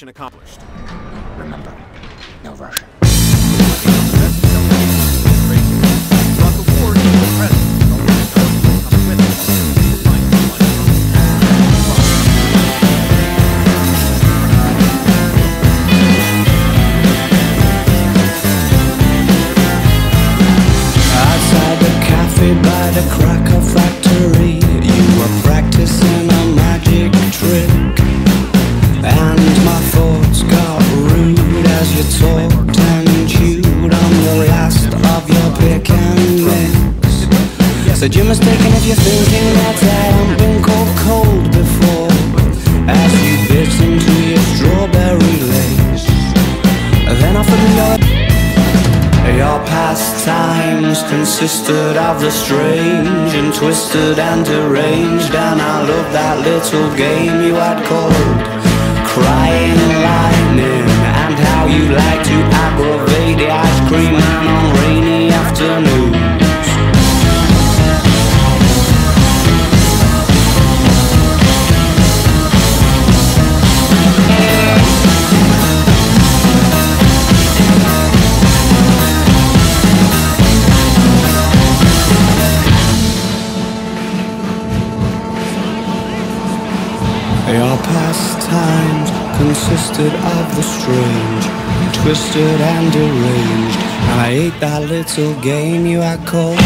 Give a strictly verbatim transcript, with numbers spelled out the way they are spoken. Mission accomplished. Remember, no Russian. By the cracker factory, you were practicing a magic trick, and my thoughts got rude as you talked and chewed on the last of your pick and mix. Said you're mistaken if you're thinking that I haven't been called cold before, as you bit into your strawberry lace. Then I forgot your pastimes consisted of the strange and twisted and deranged, and I loved that little game you had called Crying Lightning, and how you like to aggravate the ice cream man on rainy afternoons. Your pastimes consisted of the strange, twisted and deranged, and I ate that little game you had called.